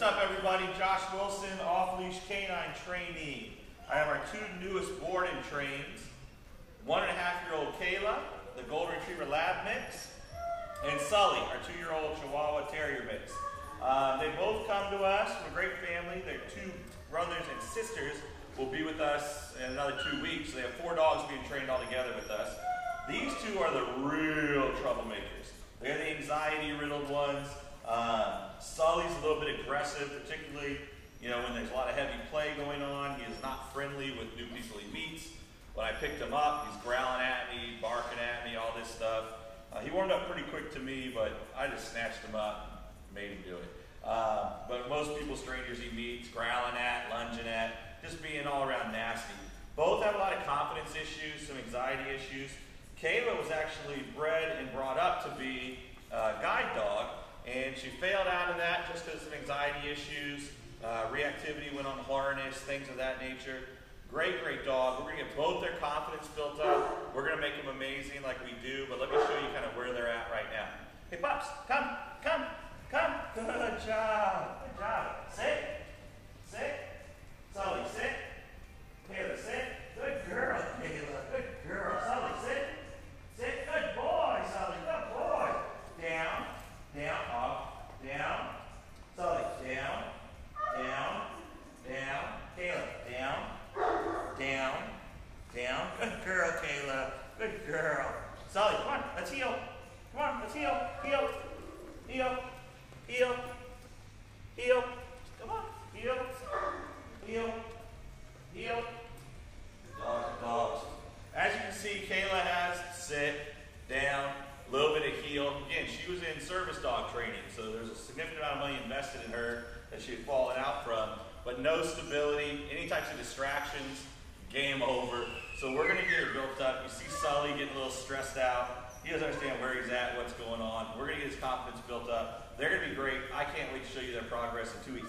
What's up, everybody? Josh Wilson, off-leash canine trainee. I have our two newest boarding trains, 1.5-year-old Kayla, the Golden Retriever Lab mix, and Sully, our 2-year-old Chihuahua Terrier mix. They both come to us from a great family. Their two brothers and sisters will be with us in another 2 weeks. They have 4 dogs being trained all together with us. These two are the real troublemakers. They're the anxiety-riddled ones. Sully's a little bit aggressive, particularly when there's a lot of heavy play going on. He is not friendly with new people he meets. When I picked him up, he's growling at me, barking at me, all this stuff. He warmed up pretty quick to me, but I just snatched him up and made him do it. But most people, strangers he meets, growling at, lunging at, just being all around nasty. Both have a lot of confidence issues, some anxiety issues. Kayla was actually bred and brought up to be a guide dog, and she failed out of that just because of anxiety issues, reactivity went on harness, things of that nature. Great, great dog. We're going to get both their confidence built up. We're going to make them amazing like we do, but let me show you kind of where they're at right now. Hey, Pops, come, come, come. Good job. Good job. Sit. Sit. Sully, sit. Kayla, sit. Good girl, Kayla. Good girl. Sully, sit. Sit. Good boy, Sully. Good boy. Down. Down. Up. Down. Sully, down. Down. Down. Kayla, down. Down, down. Good girl, Kayla. Good girl. Sully, come on, let's heel. Come on, let's heel. Heel, heel, heel, heel. Come on, heel, heel, heel. Dogs. As you can see, Kayla has sit, down, a little bit of heel. Again, she was in service dog training, so there's a significant amount of money invested in her that she had fallen out from. But no stability, any types of distractions, game over. So we're going to get it built up. You see Sully getting a little stressed out. He doesn't understand where he's at, what's going on. We're going to get his confidence built up. They're going to be great. I can't wait to show you their progress in 2 weeks.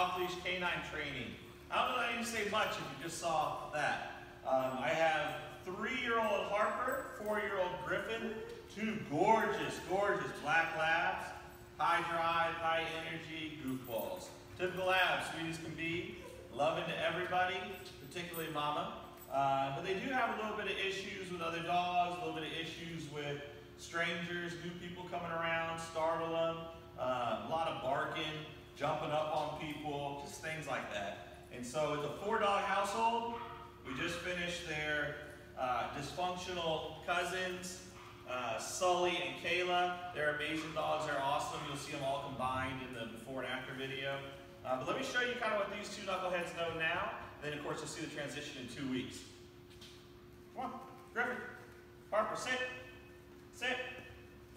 off-leash canine training. I don't know that I need to say much if you just saw that. I have 3-year-old Harper, 4-year-old Giffin, 2 gorgeous black labs, high drive, high energy goofballs. Typical labs, sweet as can be, loving to everybody, particularly mama. But they do have a little bit of issues with other dogs, a little bit of issues with strangers, new people coming around, startle them, a lot of barking, jumping up on people, just things like that. And so it's a 4-dog household. We just finished their dysfunctional cousins, Sully and Kayla. They're amazing dogs, they're awesome. You'll see them all combined in the before and after video. But let me show you kind of what these two knuckleheads know now. Then of course you'll see the transition in 2 weeks. Come on, Giffin, Harper, sit, sit.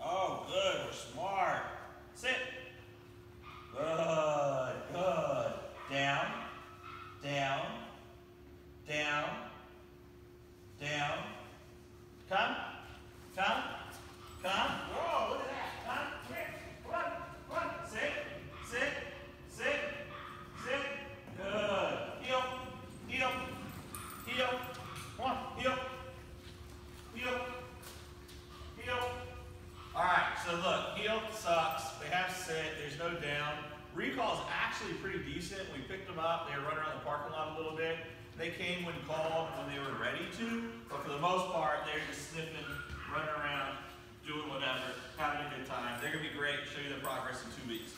Oh, good, we're smart. Sit. Good, good. Down, down, down, down. Come, come, come. Whoa, look at that. Come, quick, run, run. Sit, sit, sit, sit. Good. Heel, heel, heel. Come on, heel, heel, heel. All right, so look, heel sucks. They have sit, there's no down. Recall is actually pretty decent. We picked them up, they were running around the parking lot a little bit. They came when called, when they were ready to, but for the most part, they're just sniffing, running around, doing whatever, having a good time. They're gonna be great, show you their progress in 2 weeks.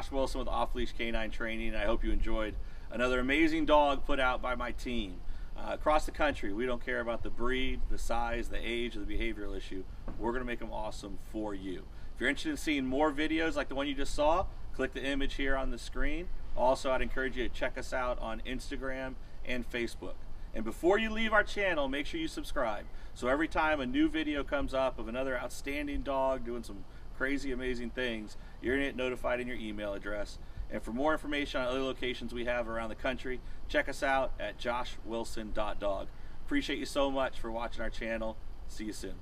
Josh Wilson with Off-Leash Canine Training, and I hope you enjoyed another amazing dog put out by my team. Across the country, we don't care about the breed, the size, the age, or the behavioral issue. We're going to make them awesome for you. If you're interested in seeing more videos like the one you just saw, click the image here on the screen. Also, I'd encourage you to check us out on Instagram and Facebook. And before you leave our channel, make sure you subscribe. So every time a new video comes up of another outstanding dog doing some crazy, amazing things, you're going to get notified in your email address. And for more information on other locations we have around the country, check us out at joshwilson.dog. Appreciate you so much for watching our channel. See you soon.